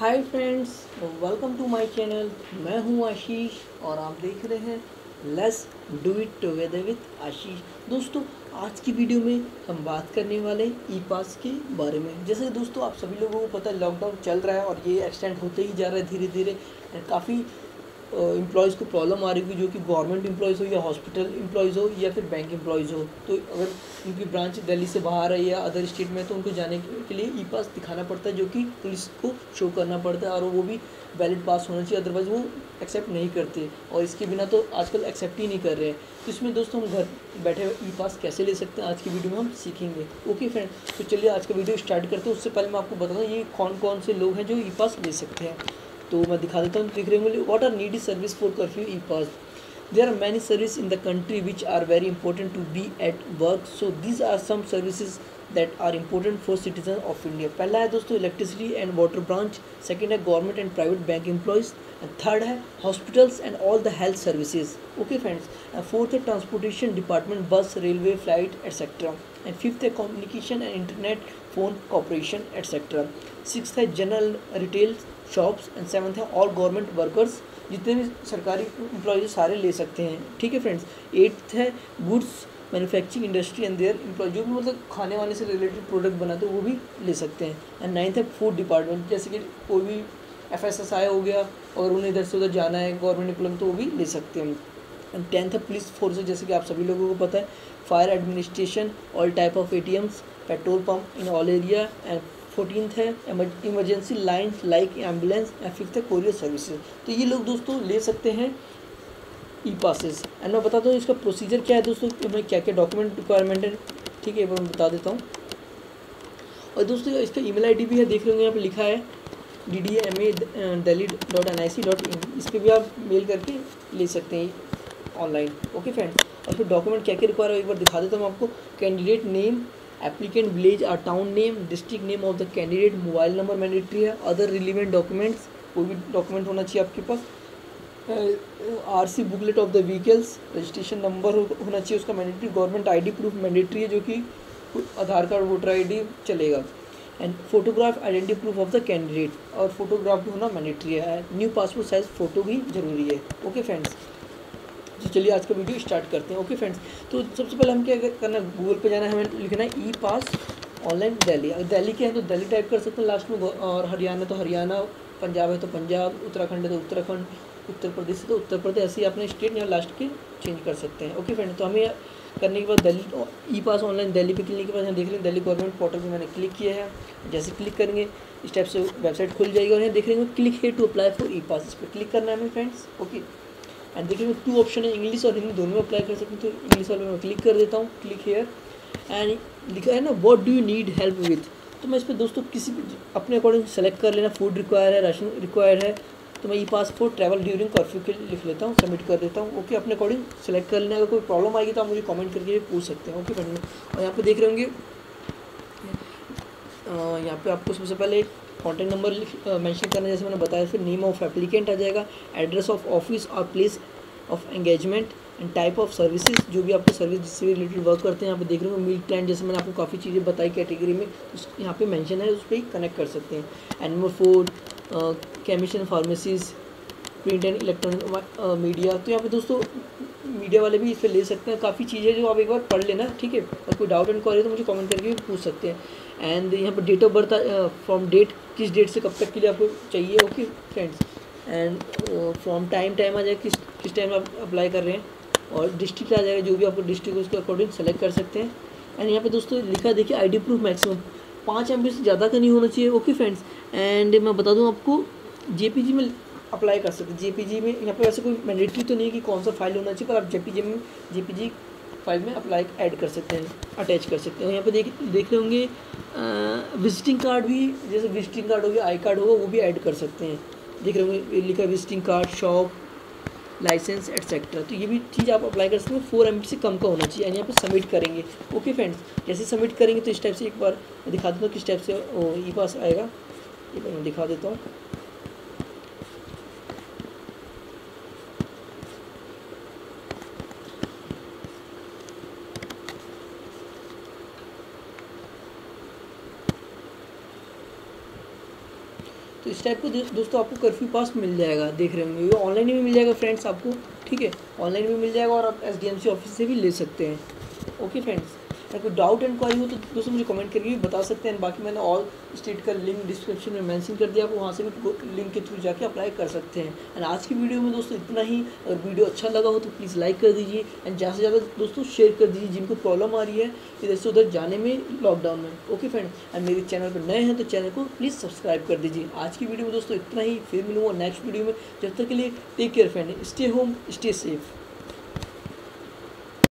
Hi friends, welcome to my channel. मैं हूं आशीष और आप देख रहे हैं let's do it together with Ashish. दोस्तों, आज की वीडियो में हम बात करने वाले ई-पास के बारे में। जैसे दोस्तों आप सभी लोगों को पता है, लॉकडाउन चल रहा है और ये एक्सटेंड होते ही जा रहा है धीरे धीरे। काफ़ी एम्प्लॉयज़ को प्रॉब्लम आ रही होगी, जो कि गवर्नमेंट एम्प्लॉयज़ हो या हॉस्पिटल एम्प्लॉयज़ हो या फिर बैंक एम्प्लॉयज़ हो। तो अगर उनकी ब्रांच दिल्ली से बाहर है या अदर स्टेट में, तो उनको जाने के लिए ई पास दिखाना पड़ता है, जो कि पुलिस को शो करना पड़ता है और वो भी वैलिड पास होना चाहिए, अदरवाइज़ वो एक्सेप्ट नहीं करते। और इसके बिना तो आजकल एक्सेप्ट ही नहीं कर रहे हैं। तो इसमें दोस्तों हम घर बैठे ई पास कैसे ले सकते हैं, आज की वीडियो में हम सीखेंगे। ओके फ्रेंड, तो चलिए आज का वीडियो स्टार्ट करते हैं। उससे पहले मैं आपको बताऊँ ये कौन कौन से लोग हैं जो ई पास ले सकते हैं। तो मैं दिखा देता हूँ, दिख रहे होंगे। What are needy service for curfew e pass? There are many service in the country which are very important to be at work, so these are some services that are important for citizen of India. पहला है दोस्तों electricity and water branch, second है government and private bank employees, third है hospitals and all the health services. Okay friends, fourth है transportation department, bus railway flight etcetera, and fifth है communication and internet phone corporation etcetera, sixth है general retail shops, and seventh है all government workers, जितने भी सरकारी employees सारे ले सकते हैं। ठीक है फ्रेंड्स, एट्थ है goods manufacturing industry and their employ, जो भी मतलब खाने वाने से रिलेटेड प्रोडक्ट बनाते हैं वो भी ले सकते हैं। एंड नाइन्थ है फूड डिपार्टमेंट, जैसे कि कोई भी FSSAI हो गया, अगर उन्हें इधर से उधर जाना है गवर्नमेंट एम्प्लॉय, तो वो भी ले सकते हैं। एंड टेंथ है पुलिस फोर्स, जैसे कि आप सभी लोगों को पता है, fire administration, all type of ATMs, petrol pump in all area. And 14th है emergency line like ambulance, and 5th है कोरियर सर्विसेज। तो ये लोग दोस्तों ले सकते हैं ई पासेस। एंड मैं बताता हूँ इसका प्रोसीजर क्या है दोस्तों, मैं क्या क्या डॉक्यूमेंट रिक्वायरमेंट है, ठीक है, एक बार मैं बता देता हूँ। और दोस्तों इसका email ID भी है, देख रहे होंगे यहाँ पर लिखा है DDMA delhi.nic.in। इस पर भी आप मेल करके ले सकते हैं ऑनलाइन। ओके फ्रेंड्स, और फिर डॉक्यूमेंट क्या क्या रिक्वायर है एक बार दिखा देता हूँ आपको। Candidate name, applicant village or town name, district name of the candidate, mobile number mandatory है, other relevant documents, कोई भी डॉक्यूमेंट होना चाहिए आपके पास। RC booklet of the vehicles, registration number होना चाहिए उसका mandatory. Government ID proof mandatory है, जो कि आधार कार्ड वोटर ID चलेगा। And photograph identity proof of the candidate, और फोटोग्राफ भी होना मैंडेटरी है। न्यू पासपोर्ट साइज फ़ोटो भी ज़रूरी है। ओके फ्रेंड्स, तो चलिए आज का वीडियो स्टार्ट करते हैं। ओके फ्रेंड्स, तो सबसे पहले हम क्या करना है, गूगल पे जाना है, हमें लिखना है ई पास ऑनलाइन दिल्ली। अगर दिल्ली के हैं तो दिल्ली टाइप कर सकते हैं लास्ट में, और हरियाणा तो हरियाणा, पंजाब है तो पंजाब, उत्तराखंड है तो उत्तराखंड, उत्तर प्रदेश है तो उत्तर प्रदेश, ऐसे ही अपने स्टेट या लास्ट के चेंज कर सकते हैं। ओके फ्रेंड्स, तो हमें करने के बाद Delhi e pass online Delhi पे क्लिक के बाद यहाँ देख लें दिल्ली गवर्नमेंट पोर्टल पर मैंने क्लिक किया है। जैसे क्लिक करेंगे इस टाइप से वेबसाइट खुल जाएगी, और यहाँ देख लेंगे click here to apply for e pass, इस पर क्लिक करना है हमें फ्रेंड्स। ओके, एंड देखिए 2 ऑप्शन है, इंग्लिश और हिंदी दोनों में अप्लाई कर सकते हैं। तो इंग्लिश वाले में क्लिक कर देता हूँ, क्लिक हेयर, एंड लिखा है ना what do you need help with. तो मैं इस पर दोस्तों किसी भी अपने अकॉर्डिंग सेलेक्ट कर लेना, फूड रिक्वायर है, राशन रिक्वायर है, तो मैं e pass for travel during curfew के लिख लेता हूँ, सबमिट कर देता हूँ। ओके, अपने अकॉर्डिंग सेलेक्ट कर लेना। अगर कोई प्रॉब्लम आएगी तो आप मुझे कॉमेंट करके पूछ सकते हैं। ओके फ्रेंड, और यहाँ पर देख रहे होंगे यहाँ पर आपको सबसे पहले कॉन्टैक्ट नंबर मेंशन करना, जैसे मैंने बताया, फिर नेम ऑफ एप्लीकेंट आ जाएगा, एड्रेस ऑफ ऑफिस और place of engagement, and type of services, जो भी आपको सर्विस जिससे रिलेटेड वर्क करते हैं। यहाँ पे देख रहे हो मिल्क प्लान, जैसे मैंने आपको काफ़ी चीज़ें बताई कैटेगरी में, उस यहाँ पे मेंशन है, उस पर ही कनेक्ट कर सकते हैं। Animal food, chemist, pharmacies, print and electronic media, तो यहाँ पे दोस्तों मीडिया वाले भी इस पर ले सकते हैं। काफ़ी चीज़ें जो आप एक बार पढ़ लेना, ठीक है, और कोई डाउट एंड क्वारी तो मुझे कमेंट करके पूछ सकते हैं। एंड यहाँ पर date of birth, from date, किस डेट से कब तक के लिए आपको चाहिए। Okay friends, and from time आ जाएगा, किस टाइम आप अप्लाई कर रहे हैं, और डिस्ट्रिक्ट आ जाएगा, जो भी आपको डिस्ट्रिक्ट उसके अकॉर्डिंग सेलेक्ट कर सकते हैं। एंड यहाँ पर दोस्तों लिखा देखिए ID प्रूफ मैक्सिमम 5 MB से ज़्यादा का नहीं होना चाहिए। ओके फ्रेंड्स, एंड मैं बता दूँ आपको JPG में अप्लाई कर सकते हैं। JPG में यहाँ पर वैसे कोई मैंडेटरी तो नहीं है कि कौन सा फाइल होना चाहिए, पर आप JPG फाइल में अप्लाई ऐड कर सकते हैं, अटैच कर सकते हैं। यहाँ पे देख रहे होंगे विजिटिंग कार्ड भी, जैसे विजिटिंग कार्ड हो गया, आई कार्ड होगा, वो भी ऐड कर सकते हैं। देख रहे होंगे लिखा visiting card, shop licence etcetera, तो ये भी चीज़ आप अप्लाई कर सकते हैं। 4 MB से कम का होना चाहिए। एंड यहाँ पर सबमिट करेंगे। ओके फ्रेंड्स, जैसे सबमिट करेंगे तो इस टाइप से एक बार दिखा देता हूँ किस टाइप से ई पास आएगा, एक बार मैं दिखा देता हूँ। तो इस टाइप को दोस्तों आपको कर्फ्यू पास मिल जाएगा, देख रहे होंगे ये ऑनलाइन भी मिल जाएगा फ्रेंड्स आपको, ठीक है, ऑनलाइन भी मिल जाएगा और आप SDMC ऑफिस से भी ले सकते हैं। ओके फ्रेंड्स, अगर कोई डाउट एंड क्वारी हो तो दोस्तों मुझे कमेंट करके भी बता सकते हैं। बाकी मैंने ऑल स्टेट का लिंक डिस्क्रिप्शन में मेंशन कर दिया, आप वहाँ से भी लिंक के थ्रू जाके अप्लाई कर सकते हैं। एंड आज की वीडियो में दोस्तों इतना ही। अगर वीडियो अच्छा लगा हो तो प्लीज़ लाइक कर दीजिए एंड ज़्यादा से ज़्यादा दोस्तों शेयर कर दीजिए जिनको प्रॉब्लम आ रही है इधर से उधर जाने में लॉकडाउन में। ओके फ्रेंड, एंड मेरे चैनल पर नए हैं तो चैनल को प्लीज़ सब्सक्राइब कर दीजिए। आज की वीडियो में दोस्तों इतना ही, फिर मिलूँगा नेक्स्ट वीडियो में। जब तक के लिए take care friend, stay home stay safe.